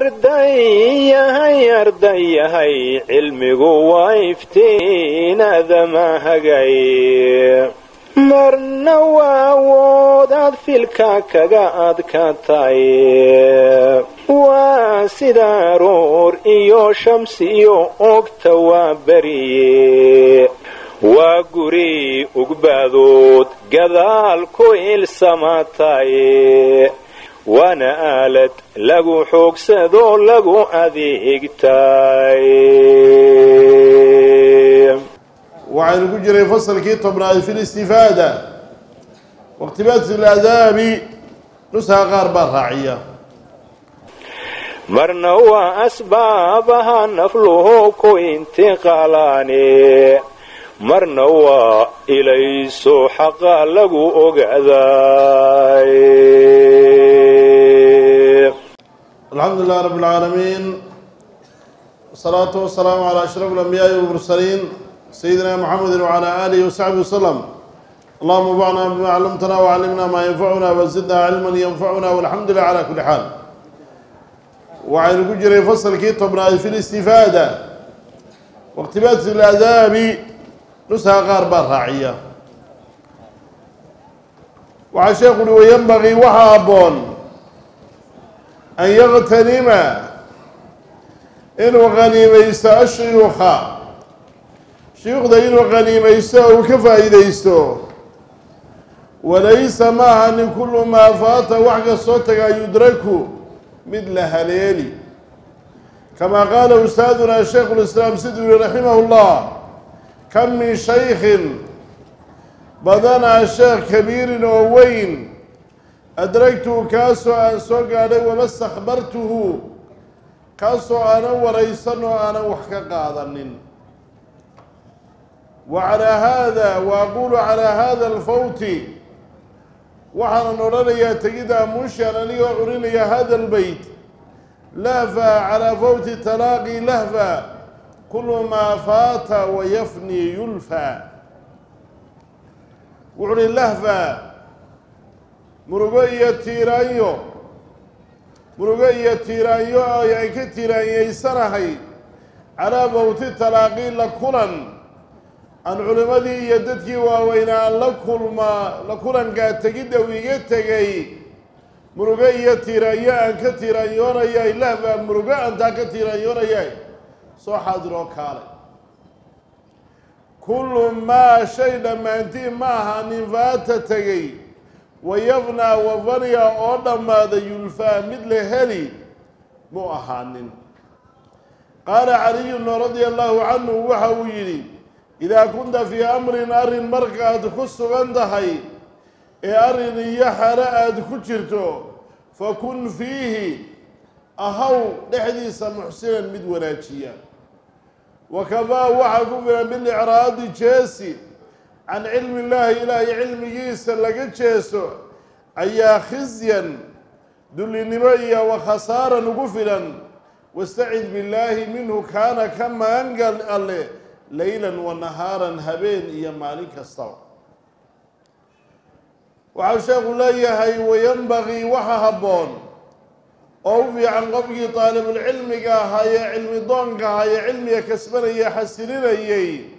arday yahay cilmigu waa iftiin aadamaha gay marna waa wadaad filka kaga adkaatay waa sida roor iyo shamsi iyo ogta waa bariye waa guri ugbadood gadaal ku ilsamaatay وانا آلت لغو حكسدو لغو اذيكتاي وعن الجري فصل كي طبرا في الاستفادة واقتباس الآداب نسها غربا راعية مرنوا أسبابها نفله كو انتقالاني مرنوا إليسو حقا لغو أقعداي. الحمد لله رب العالمين والصلاة والسلام على أشرف الأنبياء والمرسلين سيدنا محمد وعلى آله وصحبه وسلم اللهم انفعنا بما علمتنا وعلمنا ما ينفعنا وزدنا علما ينفعنا والحمد لله على كل حال. وعن الجري فصل كي طبنا في الاستفادة واقتباس الآداب نسها غربا راعية وعن شيخ وينبغي وهابون أن يغتنم إنو غنيميستا الشيوخ شيوخ دا إنو غنيميستا وكفايديستو وليس معها أن كل ما فات وحق صوتك يدرك مثل هليلي كما قال أستاذنا الشيخ الإسلام سيدنا رحمه الله كم من شيخ بدنا الشيخ كبير ووين أدركته كاسو أن سوق عليه وما استخبرته كاسو أنا وريسنه أنا وحكى قاضنين. وعلى هذا وأقول على هذا الفوت وحنا نرى تجد مشيا لي وأريني هذا البيت لهفا على فوت تلاقي لهفا كل ما فات ويفني يلفى وعلي لهفا murugo iyo tiiraanyo ay ay ka tiiraanyaysanay ala bawti talaaqi la kulan an culimadii iyo dadkii waaweynaa la kulan gaatagida wiiga tagay murugo iyo tiiraanyo aan ka tiiraanyoonaya ilaahba murugo aan ta ka tiiraanyoonaya soo xaadiro kaale kullu ma shay dhammaantii maaha nin faata tagay ويبنى وفنيا أول ماذا يلفى مثل هلي مؤهان. قال علي رضي الله عنه وحويلي إذا كنت في أمر أرن مركاد خص غندهي أرن يحرأد كترته فكن فيه أهو لحديث محسنا مدوناتيا وكما وحكم بالإعراض جاسي عن علم الله إلى علم جيس لقد جيسو أيا خزيا دل نبيا وخسارا غفلا واستعذ بالله منه كان كما أنقل ليلا ونهارا هبين يا مالك الصوم وعشاق ليهي وينبغي وحهبون أو في عن قبل طالب العلم هاي علم دونك هاي علم يا كسبنا يا حسنين أيي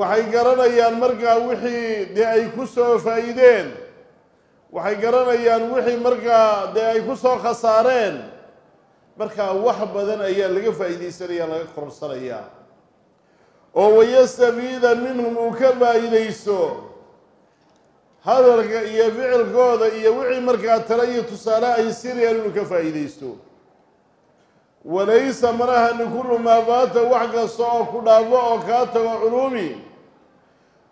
waxay garanayaan markaa wixii de ay ku soo faa'iideen waxay garanayaan wixii markaa de ay ku soo khasaareen marka wax badan ayaa laga faa'iideysanayaa laga qorsanayaa oo wayasbiida minhum u ka faa'iideyso hadalka iyo ficilkooda iyo wixii markaa tala iyo tusaale ay siriyaan inuu ka faa'iideysto وليس مرهن كل ما فات وحق صعب كنافع وكات وعلومي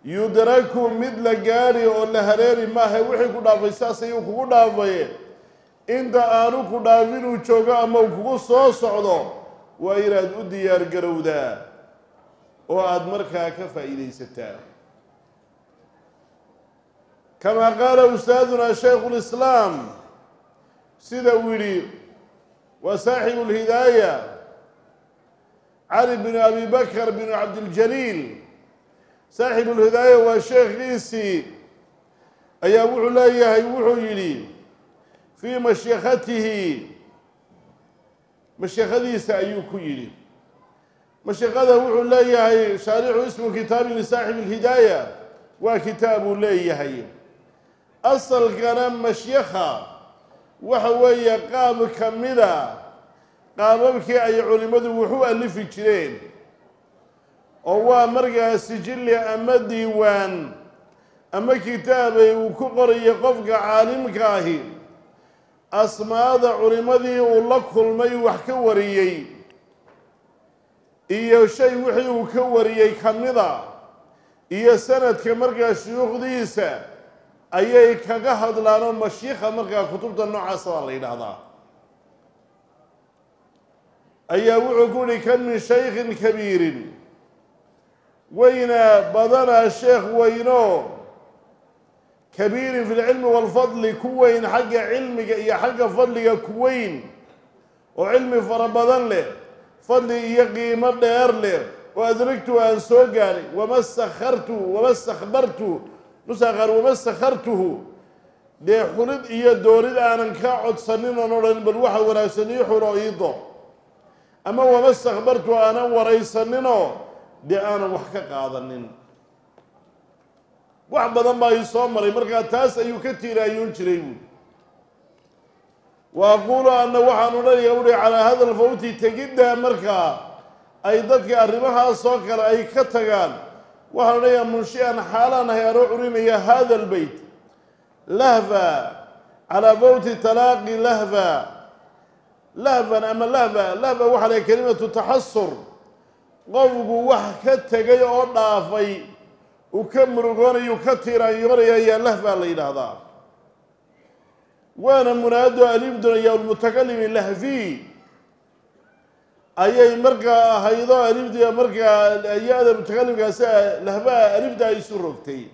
يدرك مثل جاري ولا هريري ما هي وحي كنافع ساسيو كنافع إنت أنا كنافين وشجع ما وكوس صعدو وإيراد أديار قرودا وأدمركها كفائدة كما قال أستاذنا شيخ الإسلام سيدويري وصاحب الهداية علي بن أبي بكر بن عبد الجليل صاحب الهداية والشيخ غيسي أي أبو عليا يوحي في مشيخته مشيخته سأيوكو يلي مشيخته أبو عليا شارع اسم كتاب لصاحب الهداية وكتاب ليه أصل كلام مشيخة وحوي قام كملا قام بكي أي علماء وحو ألف جرين أو مرجع سجل أما ديوان أما كتابي وكقري قفق عالم كاهي أسماء ذا علماء ولك المي وحكوريي إيو شيء وحي وكوريي كملا إيا سند كمرجع شيوخ ديسة أيه كجهد لانو مشيخ مرجع كتب النوع صار لنا هذا أيه وعقولي كم من شيخ كبير وين بدنا الشيخ وينو كبير في العلم والفضل كوين حق علم يا حق فضل كوين وعلم فربضن له فضل يقيم الدار له وأدركت أن سوقاني وما استخرته وما استخبرته نسخر وما استخرته لحرد إيا دوري أنا نكاعد سنين ونورين بالوحى ولا سنيح رأيضه أما وما استخبرته أنا وراي سنينه لأنا وحكاك هذا النين واحد بدن ما يصمري مرقى تاس أيو كتير أيون شريون وأقول أن واحد نوري يوري على هذا الفوت تجدها مرقى أي ضدك أربعها صقر أي كتجان وهنا منشئا حالا هي رؤية هذا البيت لهفة على بوت تلاقي لهفة لهفة أما لهفة لهفة وحنا كلمة تحصر قوم وح كتجي أضعفي وكم رجال يكثر يوري يا لهفة لين هذا وأنا مناد أليم دنيا المتكلم لهفي أي مرقة هيدا أريبدي مرقة الأيام المتكلم كاسة لهبا أريبدي يسرقتي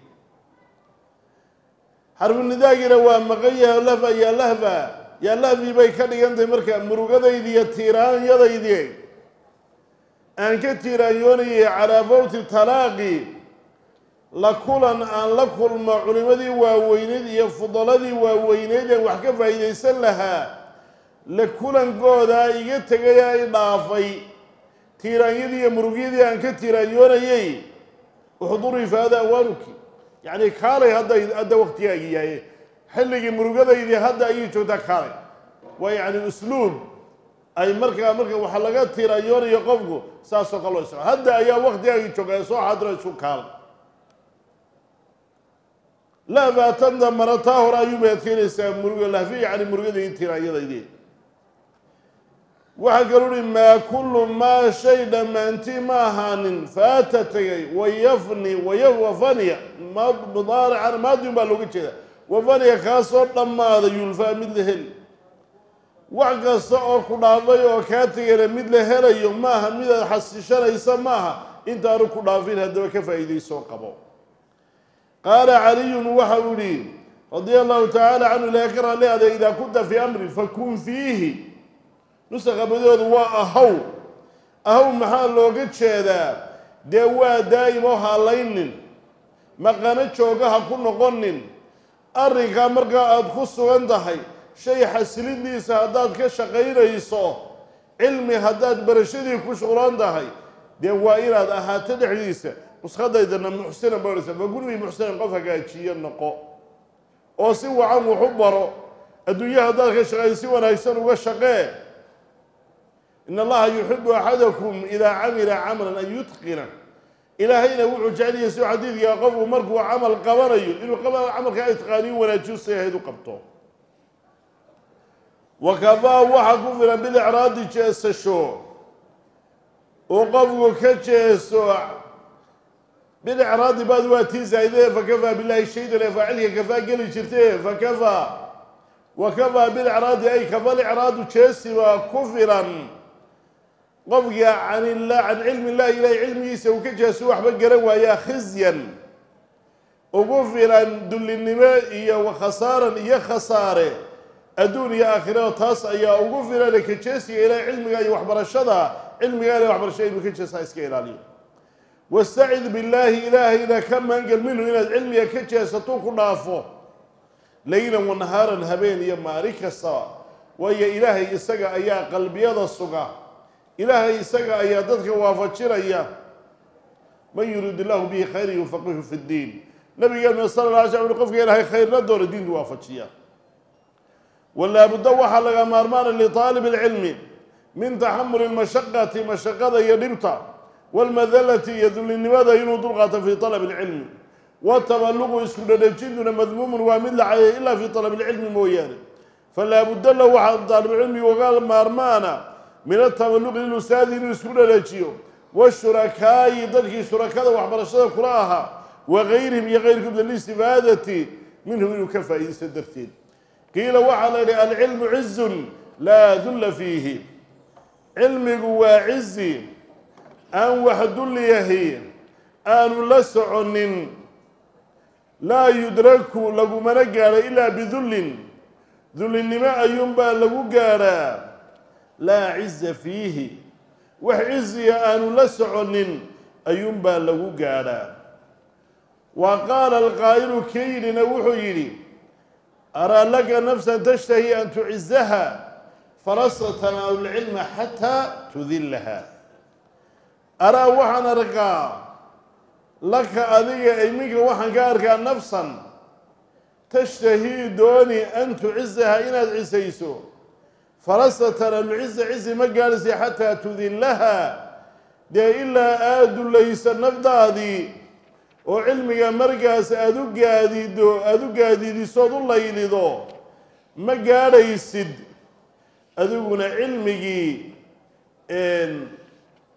حرب النداء جروا مقية لهبا يا لهبا يا لهبي بيكلي عند مرقة مروقة يدي التيران يدا يدي أن كتيران يوني على فوت التلاقي لكلا أن لكل معلمتي وويندي يفضلتي وويندي وحكف عيني سلها لكلن قودا يجتيا إضافي تيرانيدي مروجيدي أنك تيرانيوني وحضوري في هذا أولك يعني كاري هذا وقت يجي حلقي مروجيدي هذا يجوا ذكاري ويعني أسلوب أي مركب وحلقات تيرانيوني يقفقوا ساسو قلوس هذا أي وقت يجوا يسوع حضر شو كار لا باتنا مرتاه رأيهم يتكلس مروج لا في يعني مروجيدي تيرانيدي waxaa galuri ma kullu ma shay dhamaanti ma ahanin faatatay wayafni wayafani ma mudaarican maadin baa looga jeeda wafaniya kaasoo dhammaaday yulfaa mid la heli wax kasta oo ku dhaafay oo kaa tegana mid la helayo maaha mid aad xasishanaysa maaha intaanu ku dhaafin haddaba ka faa'iidaysoo qabo qaala caliyun waxa uu yidhi radia allahu tacaala canhu laakira leeday idaa kunta fii amrin fakun fiihi نسخة بدود أهو محل لوجد شذا دوا دايما هالين ما كانت شوكها كنا قنن أرجع مرجع أدخس وندهي شيء حسلين دي سهادات كشقيرة يصو علم هادات برشدي كوش وندهي دوا إيراد أهاتد عيسى نسخة إذا محسن برسة بقول لي محسن قفها قاعد شيء النقاء أو سوى عم وحبره الدنيا هادات كشقيرة سوى نايسان وشقيرة إن الله يحب أحدكم إذا عمل عملا أن يتقنه إلهينا وعجالي يسوع حديث يا قبو مرك وعمل قبري إنه قبر عمل كأتقاني ولا جوس يهيد قبطه وكفاه وحكم في بالإعراض جاس الشوع وقبو كجاسوع بالإعراض بعد واتيز إذا فكفى بالله الشهيد لا فعله كفى قلي شرته فكفى وكفى بالإعراض أي كفى الإعراض جاس وكفرا قضية عن الله عن علم الله إلى علمه سوكجها سواح بقرن ويا خزيا وغفرا دل النماء وخسارا يا خسارة أدون يا آخرة وطاس يا وغفرا لكجسي إلى علمه وحبر الشضى علمه إلى وحبر الشيء وكجسها يسكي إلى ليه واستعذ بالله إلهي إذا كم أنقل منه إلى العلم يكجسها ستوك نافو ليلا ونهارا هبين يا مارك السواء ويا إلهي السقى أيا قلبي هذا السقى إلهي سقى أيا دتك وافشر أيا من يريد الله به خير يفقهه في الدين نبي قال صلى الله عليه وسلم قف إلهي خير ندور الدين وافشيا ولا بد وحلا مارمان لطالب العلم من تحمل المشقة مشقة يدمت والمذلة يذل النبذة ينضغط في طلب العلم والتبلغ يسكن الجند مذموم ومدل عليه إلا في طلب العلم مويان فلا بد له وحد طالب العلم وقال مارمانا من التملق للأستاذ يسكن لجيو والشركاء ضدك شركاء وحبرشة قراها وغيرهم يغيركم للاستفادة منهم يكفى يستدرتين قيل وعلى العلم عز لا ذل فيه علم هو عز أن وحد ليهي أن لسعن لا يدرك لو من قال إلا بذل ذل النماء ينبى لو قال لا عز فيه وعز يا أن لسعن أينبا لو قال وقال القائل كي لنوحي أرى لك نفسا تشتهي أن تعزها فرصة العلم حتى تذلها أرى وحن أرقى لك أذي أيمك وحن أرقى نفسا تشتهي دوني أن تعزها إن تعزيسو فرصة العز عز مجالس حتى تذلها دي إلا آد ليس النفضادي وعلمك مركز أدوكادي دي صوت الله يلدو مجالس أدوكنا علمك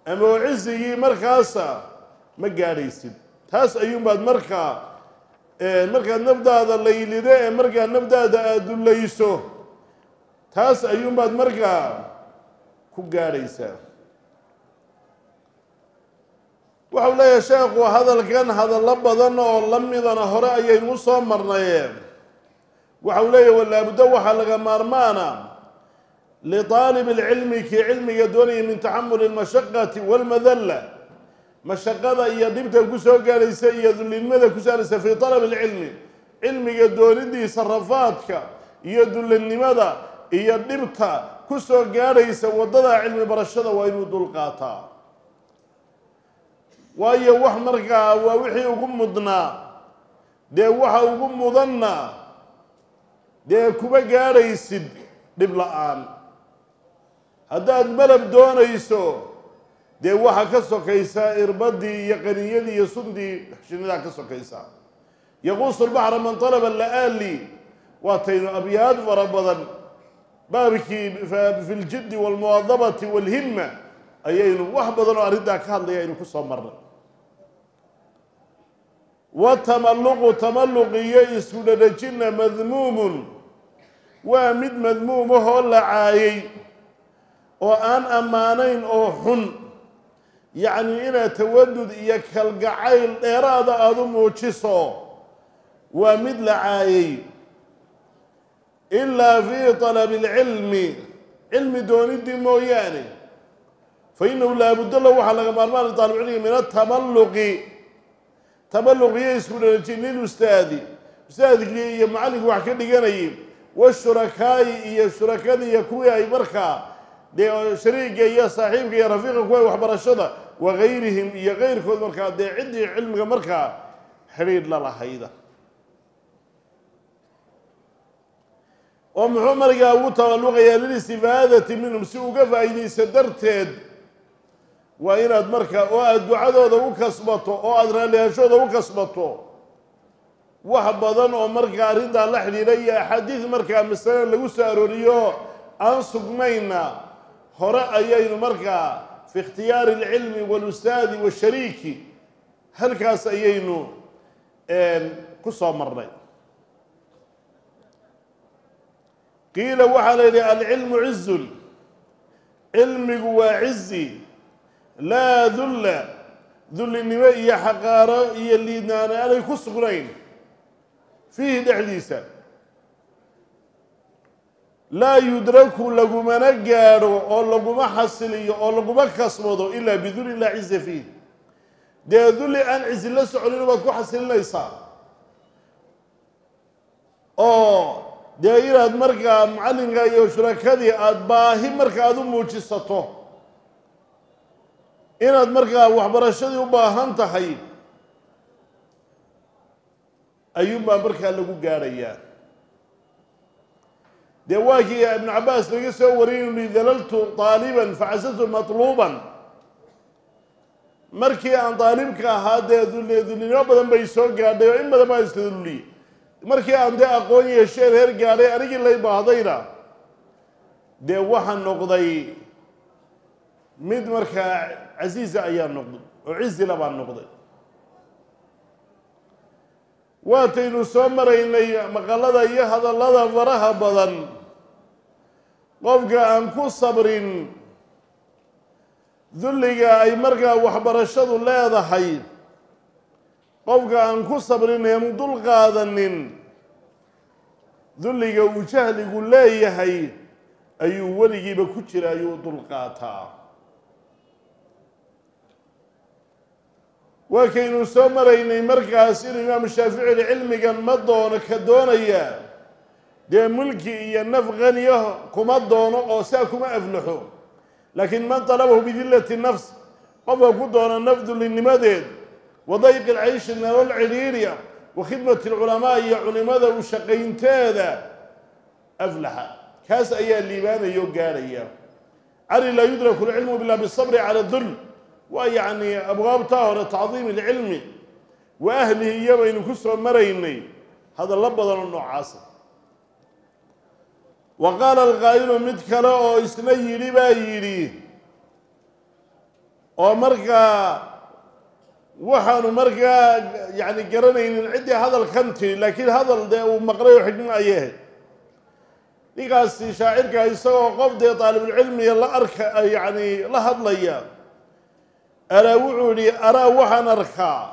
أما عزي مركزة مجالس تاس أيوم بعد مركز نفضاد الله يلدو مركز نفضاد آد ليسو تاس أيوم بعد مركا كوجاريسا وحوله يا شيخ وهذا الكن هذا اللب ذنه واللم ذنه هراء يمصهم مرنايم وحوله ولا بدوح على مرمانا لطالب العلم كعلم يدوني من تحمل المشقة والمذلة مشقة يدبت الكسوة جاليسا يذل المذا كسالس في طلب العلم علم يدوني دي صرفاتك يدل النمذا إيا النمطة كسو قاريسا وضدها علم برشدة وينود القاطع وإيا وحمركا ووحي وقمضنا دي وحا وقمضنا دي كوبا قاريسد دبلقان هذا الملب دونيسو دي وحا كسو كيسا إربادي يقنيدي يصندي حشيندا كسو كيسا يغوص البحر من طلب اللآلي واتين أبيات وربضا بابك في الجد والمواظبة والهمة أيين وحبذا نعرضها كهذا يعني كسر مرة وتملق يسود الجن مذموم ومد مذموم هو لعاي وأن أمانين أو حن يعني إلى تودد يكل قعيل إرادة أضم وشصو ومد لعاي إلا في طلب العلم علم دون الدين موياني فإنه لا بد له وحلق مرمان لطالب العلم من التملق تملق يسكن للأستاذ أستاذك يا معلم وحكي لي والشركاء يا الشركاء يا كويا يا بركة شريك يا صاحبك يا رفيقك وحبر الشضا وغيرهم يا غير كل بركة عندي علم مركة حرير لا حيدة ومحمر قاو تملقيا للاستفادة منهم سوق فايدي سدرتيد وإن أدمركا وأدعوذا وكسبته وأدراليشوذا وكسبته وحبذا ومركا ردا لحلي لي حديث مركا مثلا لو ساروريو أنصق مينا هراء مركا في اختيار العلم والأستاذ والشريك هل كاس أيينو كسو مرة قيل وحل العلم عز علمي وعزي لا ذل ذلنما إيا حقارة إيا اللي نانا أنا يكس قرين فيه دحديسة لا يدرك لقم نقاره أو لقم حصلي أو لقم كسمضه إلا بذل لا عز فيه ده ذل أن عز الله سعلين وكو حصل لا يصاب أو ده إيراد مركا معلن غاية وشراكة أدباهي مركا أدو موجسته إناد مركا وحبرشدي وباهان تحيي أيوما مركا لقو قاريا دواكي يا ابن عباس لقيسه وريني ذللت طالبا فعززت مطلوبا مركي عن طالبك هذا ذلني وابدا بيسوق قاريا إما ما يستذلني مركي عن ده أقوي الشير هير قاريا أريد اللي باهضينا ده وحا النقضي مد مركا عزيزة أيام نقضي وعز لبان نقضي واتينو سمرين مقالة يهدى الله فرها بدن قفقا أنكو صبرين ذلقا أي مركا وحبرشدو لا يضحي قفقا أنكو صبرين يمدل قادنين ذلقا وجهلقو لا يهي أيو ولقي بكتر أيو دلقاتا وكينو سمريني مركز الإمام الشافعي العلمي كان مدونه كدونيا دي ملكي ينف غنيه كمدونه أو ساكما أفلحوا لكن من طلبه بذلة النفس قبل كدونه النفذ للنماذج وضيق العيش والعليرية وخدمة العلماء يعني ماذا وشقين تاذا أفلح كاس أيها الليبان يقاريا علي لا يدرك العلم بلا بالصبر على الذل ويعني أبغاب طاهرة تعظيم العلم وأهله يبين كسر مريني هذا لبضل النوع عاصر وقال القائل مدكرا إسني لبايري ومركا وحن مركا يعني قرنين العدي هذا الخنتي لكن هذا ومقري حجم أياه لقاس شاعرك يسوى قفدي طالب العلم يلا أرك يعني لهض ليا أرى وعلي أرى وحن أركا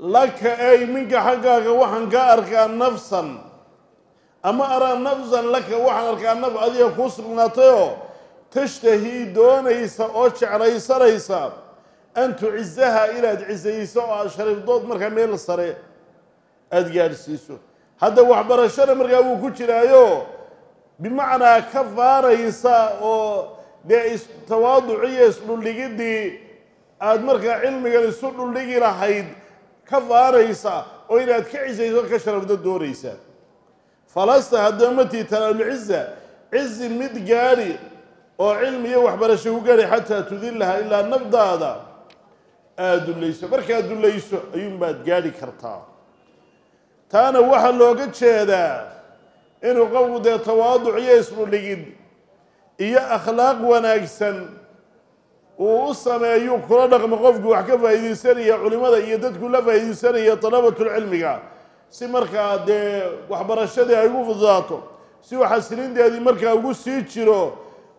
لك أي منك حقاك وحن كأركا نفسا أما أرى نفسا لك وحن أركا نفسا أذي يخص نطيو تشتهي دونيسا أو شعريسا ريسا أن تعزها إلى تعزيسا أو شريف دوت مركا ميل الصريح أدقال سيسو هذا وحبر الشر مركا وكترايو بمعنى كفاريسا أو دي تواضعية سلوليكي دي أدمركا علمي قال سلوليكي راحيد كفا ريسا وإنها تكعزي وكشرف دو ريسا فلست هدومتي ترى العزة عز مد قاري وعلمي وحبر شهو قاري حتى تذلها إلا النبض هذا آدو ليسو بركا آدو ليسو أيوم باد قاري كرتا تانا واحد لو قد شهدا إنو قوة دي تواضعية سلوليكي دي إيا أخلاق وناكسن وأصلا أيوب كرادق مقفق وحكا فايدي سرية علماء يدد كلها فايدي سرية طلبة العلم سي مركا دي وحبر الشدي أيوب في ذاته سي وحسنين دي هذه مركا أقول سيتشيرو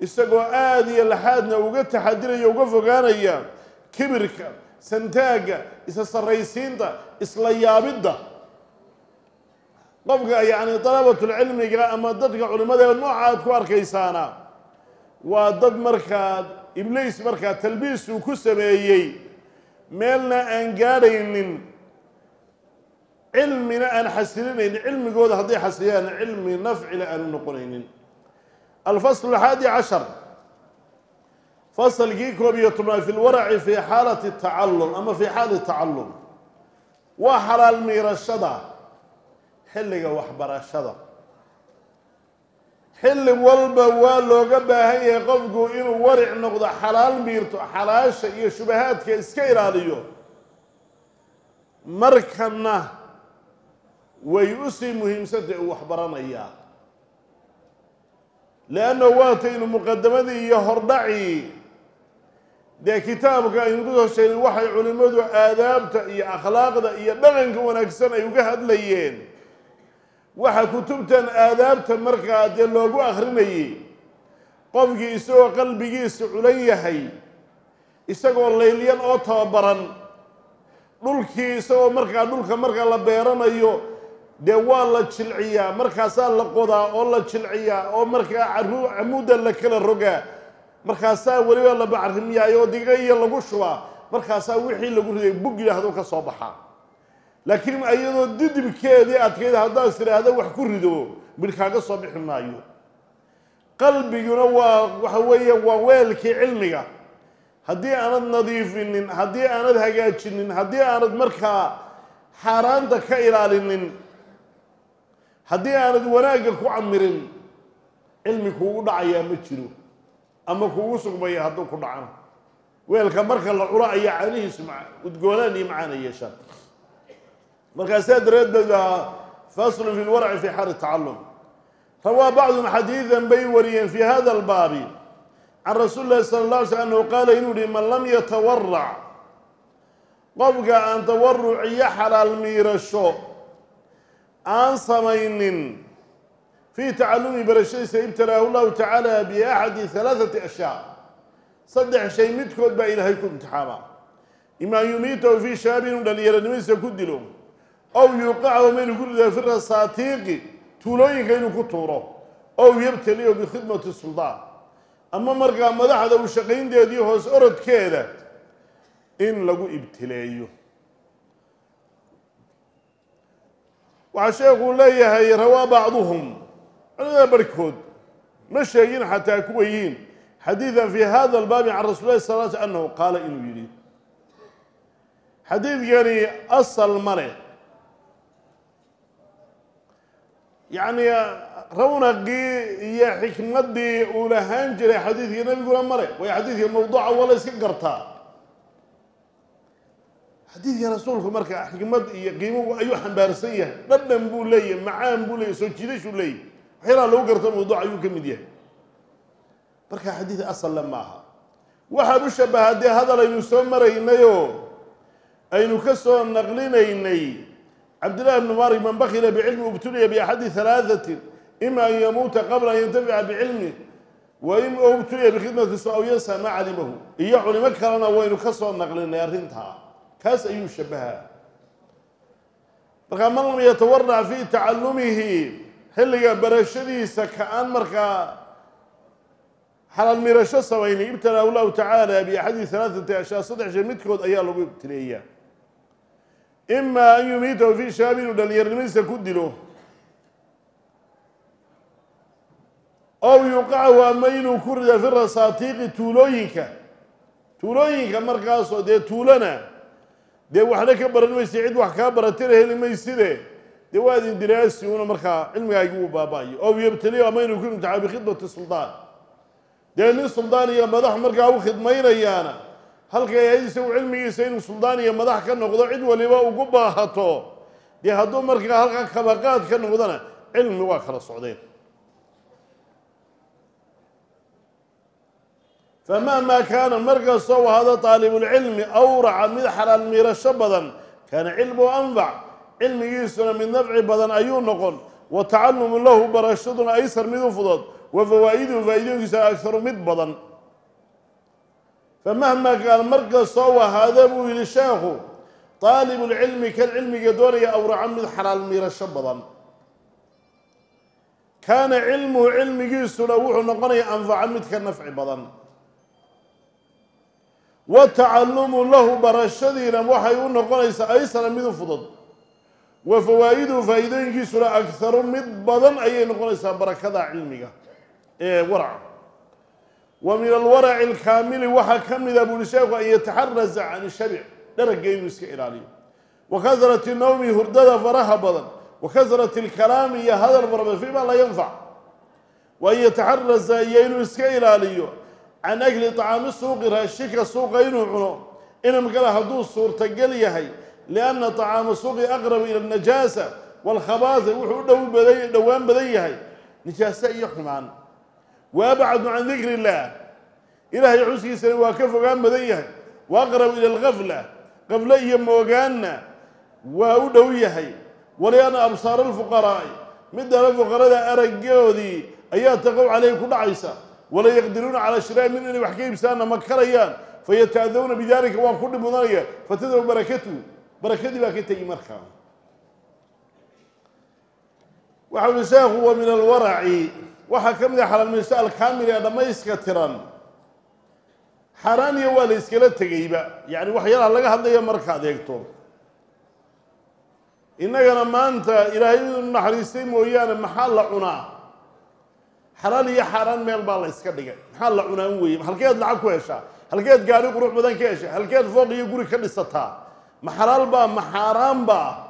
استقوى آدي لحادنا وقد تحدينا وقفقانا إياه كبركا سنتاقا إساسالرئيسين دا إسليابد دا قفقا يعني طلبة العلم أما ددك علماء نوعات كواركيسانا وضد مركاد إبليس مركاد تلبيس وكسب أيي مالنا أنقارين علمنا أن حسنين علم جود هضي حسيان علم نفع لأن نقرين الفصل الحادي عشر فصل جيكو بيطمع في الورع في حالة التعلم أما في حال التعلم وحلال ميرشدة حلقة وحبر الشدة حل والبا والو قبا هي قفقو إنو ورع نقضى حلال ميرتو حلاشة إيا شبهات كإسكير عليو مركنا ويؤسي مهم صدق وحبران إياه لأنه واتين مقدمة إيا هردعي ده كتابك إنو شيء وحي علماء آدابت إيا أخلاق ده إيا بغنك ونكسن أيوكهد ليين وحا كتبتن آدابتن مركا دي اللوغو أخريني قفقي إسوى قلبي إسوى عليهي إسوى الليليان أوتها بران نلكي إسوى مركا نلكا مركا لبيران أيو ديوان لتشلعية مركا سال لقضاء أو لتشلعية أو مركا عمودا لكل الرقاء مركا سال وليوان لبعرهمية أيو ديغاية لقشوة مركا سال وحي لقوله بقي لهذوك صباحا لكن أيضا ضد بكيدي أتكيد هذا سر هذا وحكرده بالكاغا صباح مايو قلبي ينوى وحوية ووالك علمي هدي أنا نظيف هدي أنا الهجاج هدي أنا مركا حاران دكايرا لنن هدي أنا وراجلك وعمرن علمي كوضع يا متشرو أما كوسك بيا هدو كوضعان ويلك مركا العراء يا علي اسمع وتقولاني معانا يا شاب مركز رد فصل في الورع في حال التعلم روى بعض حديثا بيوريا في هذا الباب عن رسول الله صلى الله عليه وسلم أنه قال إن من لم يتورع قبل أن تورع يحل الميرشو أن صمين في تعلم برشي سيبتلاه الله تعالى بأحد ثلاثة أشياء صدح شيء متكود بإلهي كنت حاما إما يميته في شاب لليرنمي سيكدلهم أو يوقعه من كل في الرساتيق تولي غير كتوره أو يبتليه بخدمة السلطان أما مرقى مدحة وشقين دي هوس أرد كده إن لقوا ابتلايه وعشاقوا ليها يروى بعضهم أنا بركود مشايين حتى كويين حديثا في هذا الباب عن رسول الله صلى الله عليه وسلم أنه قال إنه يريد حديث يعني أصل مريض يعني رونقي يا حكمتي ولا هنجري حديثي النبي قال مري ويا حديثي الموضوع ولا سكرتها حديث يا رسولكم مركب حكمتي قيمه ايو حنبارسيه بدن بولي معان بولي سو جيدش ولي حيره لو قرت الموضوع ايو كميد ياه بركه حديث اصل لماها waxa u shabahaday hadal aynu soo maraynayo aynu ka soo naqlinaynay عبد الله بن مبارك من بخل بعلمه ابتلي بأحد ثلاثة إما أن يموت قبل أن ينتفع بعلمه وإما ابتلي بخدمة السوء أو ينسى ما علمه إيا علمك لنا وإن خصوا النقل النار انتهى كاس أي شبهها رغم أنه يتورع في تعلمه هل برشديس كأن مركا حلال المرشس وإن ابتلى الله تعالى بأحد ثلاثة أشياء صدع جميتكود أيا لو ابتليه إما أن يميته في شاب ودليرنميس كدله أو يوقعه أمين كرد في الرساتيق تولوينك مركاسو دي تولنا دي وحنا كبر الميس يعيد وحكا برتره الميس دي وادي دراسي وانا مركا علمي يقول باباي أو يبتليه أمين كرد تعب خدمة السلطان دي السلطان يا مدح مركا وخدمين أيانا halka ay isoo cilmigiisa inuu suldaan iyo madax ka noqdo cid waliba ugu baahato dii haduu markaa halka kabaqaad ka noqdana cilmi waa kala socdeen fama ma kana markaa soo wada talibul ilmi awra mid halal mirasho badan kana cilmu anfa cilmigiisuna mid nafci badan ayuu noqon wa ta'allumu lahu barashaduna aysar mid fudud wa fawaidu faa'iidooyinkiisa aksar mid badan فمهما كان مركز صوى هذا بولشاه طالب العلم كالعلم يدوري أو رعم الحلال ميرشبضا كان علمه علم جيس لوح نقري أنفع عمدك النفع بضا وتعلم له برشدي لموحى يقول أيسر من فضل وفوائده فايدين جيس أكثر من بضا أي نقري بركة علمك ورع ومن الورع الكامل وحكم ذا بولشاك أن يتحرز عن الشرع درجة مسك إلالي وكثرة النوم هرددا فرهبا وكثرة الكلام يهذر بربا فيما لا ينفع وأن يتحرز ينسك إلالي عن أكل طعام السوق راشيك السوق ينوعه إن مقالها دو الصور تقليهي لأن طعام السوق أقرب إلى النجاسة والخباث وحوده دوام بديهي نجاسة يحكم عنه وأبعد عن ذكر الله إلهي عسكي سنة وكف وقام بديه وأقرب إلى الغفلة قبليه موقعنا وأودويه ولأن أبصار الفقراء مدى الفقراء أرجودي أيات تقو عليه كل عيسى ولا يقدرون على شراء من إني وحكي بسانا مكريان فيتأذون بذلك وان كل بضايع فتذهب بركته باكيت يمرخا وحول ساقه من الورع وحكمنا على المسألة الكاملة هذا ما يسكتران حرام يوالي اسكلت تجيبه يعني وحيلا لقى هذا يمرخا دكتور إننا ما أنت إلهي النحريسين ويانا محل عنا حلال يا حرام ميل بالله يسكدغ محل عنا وي هلكيد لعب كويشا هلكيد غاري قروح بدن كيشا هلكيد فوق يا غوري كدستا ما حلال با ما حرام با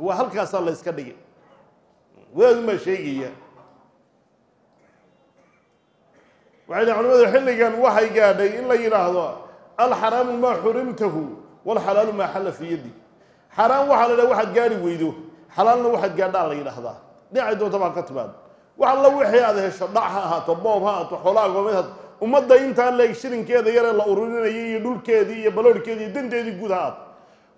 هو هلكاس الله يسكدغ وين ما شيغيا وعلى علماء الحلقان waxay gaadhay in la yiraahdo الحرام ما حرمته والحلال ما حل في يدي حرام waxa la waxad gaari weydo xalaalna waxad gaadhaa la yiraahdaa dhacay doonta baa ka timaad waxa la wixii aad hesho dhac ha ahaato boob ha ahaato xolaagoo mid ummadda inta leeg shirinkeeda yar la ururinayay iyo dhulkeedii iyo baloorkeedii danteedii guud ahaad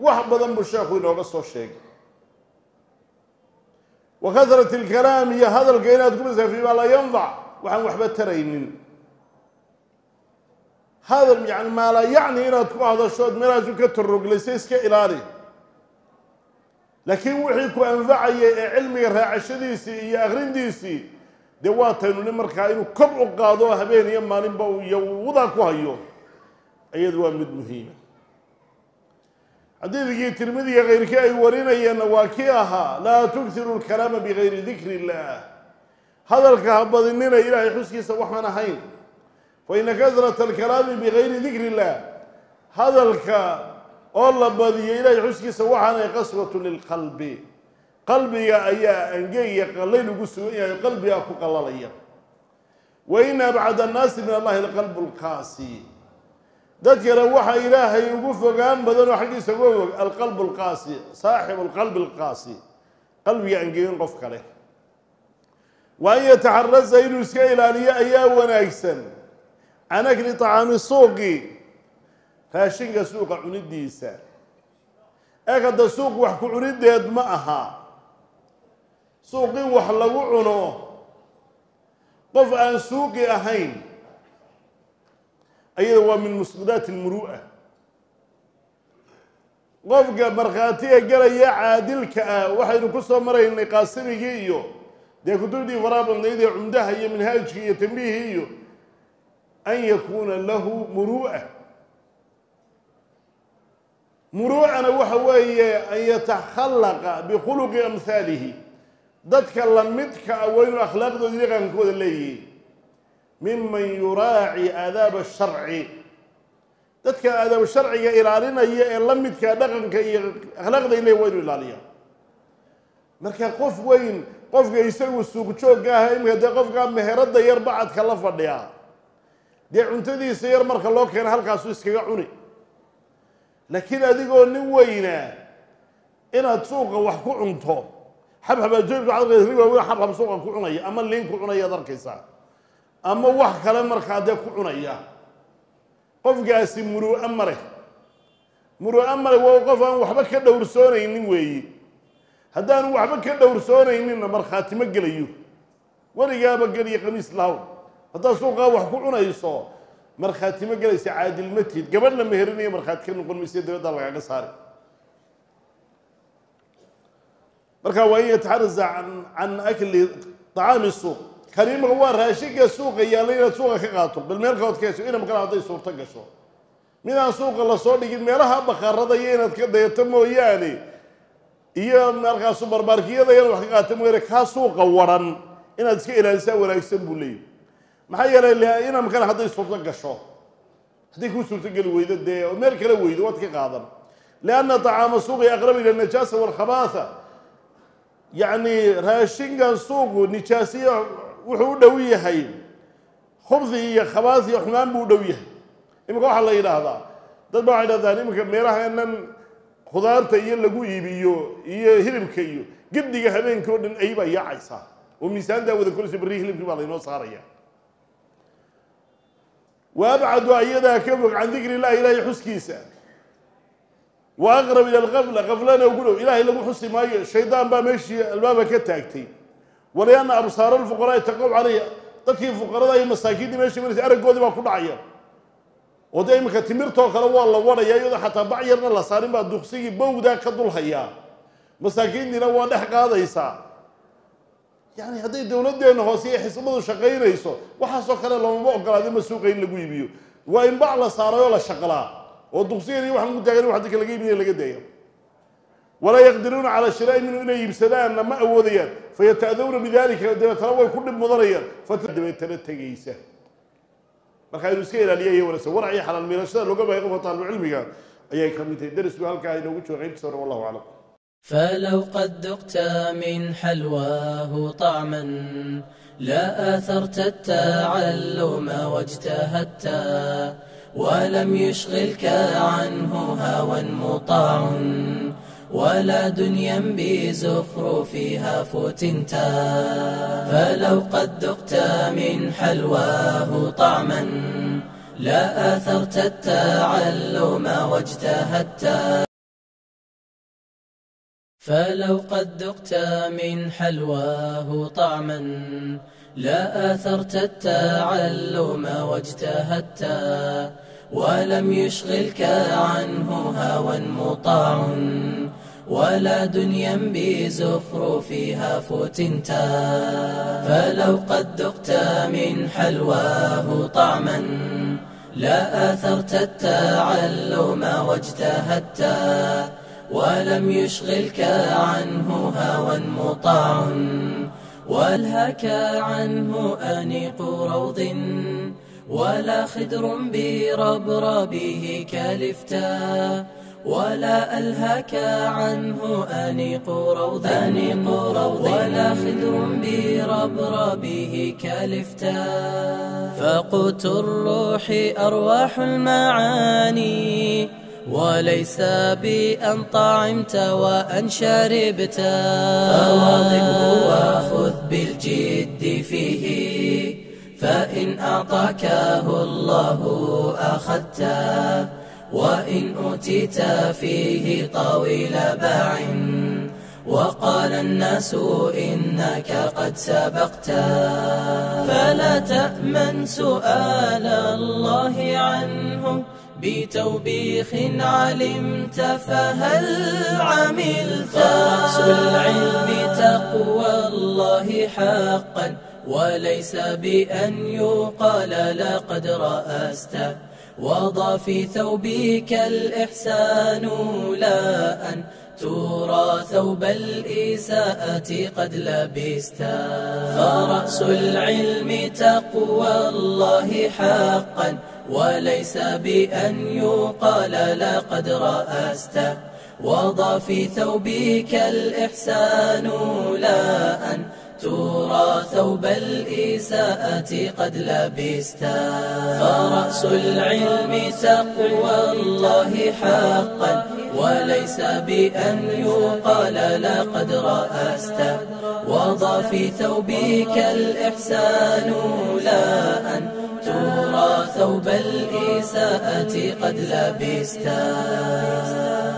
وحب ذنب الشيخ وينوغس الشيخ وكثرة الكلام يا هذا القينات كلها فيما لا ينفع وعن وحبة ترين هذا يعني ما لا يعني إن تكون هذا الشوط مراجع كترق لسيسك إلاري لكن وحيك أنفع علمي راعش ديسي يا أغرين ديسي دواتين ونمركاين وكبر قاضوها بين يما نبوا يوضعك وهايو أيدوا مد مهينة عندي ذي ترمذي غير كأي ورينا ينواكيها لا تكثر الكلام بغير ذكر الله هذا الكهرب ضمننا إلى يحسك سوحنا حين وإن كثرة الكلام بغير ذكر الله هذا الله بذي إلى يحسك سواحنا قسوة للقلب قلبي يا أيا أنجي قليل قسوة يا قلبي يا أخوك الله ليا وإن أبعد الناس من الله القلب القاسي ذكر وحى إلهي يقف وقام بدل حقي سواه القلب القاسي صاحب القلب القاسي قلبي أنجي ينقفك له وأن يتحرز إلى سكيلانية أيا وناكسا أنا أكل طعام السوقي هاشينجا سوق عند ديسان أخذ السوق وحكو عند أدماءها سوقي وحلو عنو قف عن سوقي أهين أيضا ومن مسودات المروءة قف مرخاتية قال يا عادل كأ واحد قصة مرة إني قاسمي جيو دي كتبني فرابا نيدي عمدها هي من هاجي يتنبيه هيو أن يكون له مروءة مروءة وحوية أن يتخلق بخلق أمثاله ذاتك لمدك أول أخلاق ذلك نقول لي ممن يراعي آداب الشرع ذاتك آداب الشرع إلالينا لمدك أخلاق ذلك وين إلاليا مركا قف وين قف يسوي السوق تشوق قف قام مهرد يربعت كلف الديار دي عندي سير مركز لوكين هالكاس ويسكعوني لكن أديكوا نوينا أنا تسوق وحكو عنتو حبها جيب بعض غيري ولا حبها بسوق كعنية أما اللي كعنية دركيسا أما واحد كلام مركز هذا كعنية قف جالس مرو أمره ووقف وحبك كده ورسونه ينوي هذا هو حبك كده ورسونه ينين مركز مجليو ورجال بجلي قميص له هذا سوقه وحكونا يسوع مرخاتي ما جلس عادل متيد قبلنا مهرني مرخات كنا نقول مسيد هذا العقل صار مرخا وهي يتحرز عن أكل طعام السوق كريم غوار هاشيق السوق يا ليلة سوق خياطه بالمرخات كيسو إنا مكان عطيه صور تجسوا من سوق الله صور يجيب ميرها بخرضة ينات كده يتم وياني يا مرخا سوبر ماركية ده يروح يقاتم ويرك هالسوق غوارن إنا تسكي إلى السوق ولا يكسب بولي maxay leeyahay inaan kala haday suurto gasho hadii ku suurto gal weydade oo meel kale weydo wad ka qaadan laana taama suuqi aqrab ila najasa wal khabatha yani raashinka suuqu nijaasiyo wuxuu u dhow yahay khubzi iyo khabathi xumaan buu u dhow yahay إما واحد لا يراها ده ما عند ذا إما كميرها إن خضار تيجي لجو يبيو يهرب كيو جد يجهلين كودن أيبا يا عيسى وميسان ده وذا كل شيء بريه اللي بيبغى ينو صاريا وأبعد وأيده كبر عن ذكر الله إلى يحس كيسا وأقرب إلى الغفلة غفلان يقولوا إلهي لو حسي ما الشيطان بمشي الباب كتاكتي ولأن أبصار الفقراء تقوم عليها تكي فقراء هي مساكين ماشي من أرجوذي ما كل عيار ودائما كتمرتوا كلوا الله ورا يا حتى بعيرنا الله صار ما دخسي بودا كدول هيا مساكين دينا ونحق هذا يسا يعني هذه الدولة دي إنه هسي حسبه شقير يسوا وحصل كلا لما بقى قال هذه مسوقين لقوي بيو وإن بقى الله صار ولا شغلة والدخسيري واحد متجري واحد كلا جيب مني لقديم ولا يقدرون على شراء منه إنه يبسلان لما أوذيان فيتأذون بذلك يتروى كل مضريا فتردوا التلاتة جيسة ما خير سكير عليه ولا سوى رعي على الميرشة لو جاب يقف طالب علمي قال أيها كم تدرس وهالكائن وجهه غير سر والله أعلم فلو قد ذقت من حلواه طعما لا آثرت التعلم واجتهدت ولم يشغلك عنه هوى مطاع ولا دنيا بزخرفها فتنت فلو قد ذقت من حلواه طعما لا آثرت التعلم واجتهدت فلو قد ذقت من حلواه طعما لا آثرت التعلم واجتهدت ولم يشغلك عنه هوى مطاع ولا دنيا بزخرفها فتنت فلو قد ذقت من حلواه طعما لا آثرت التعلم واجتهدت ولم يشغلك عنه هوى مطاع والهك عنه أنيق روض ولا خدر بربربه كالفتا ولا ألهك عنه أنيق روض ولا خدر بربربه كالفتا فقوت الروح أرواح المعاني وليس بأن طعمت وأن شربت فواظبه وخذ بالجد فيه فإن أعطاكه الله أخذت وإن أوتيت فيه طويل باع وقال الناس إنك قد سبقت فلا تأمن سؤال الله عنه بتوبيخ علمت فهل عملت فرأس العلم تقوى الله حقا وليس بأن يقال لقد رأست وضع في ثوبك الإحسان لا أن ترى ثوب الإساءة قد لبست فرأس العلم تقوى الله حقا وليس بأن يقال لقد رأست وضع في ثوبك الإحسان لا أن ترى ثوب الإساءة قد لبست فرأس العلم تقوى الله حقا وليس بأن يقال لقد رأست وضع في ثوبك الإحسان لا أن ترى ثوب الإساءة قد لبست.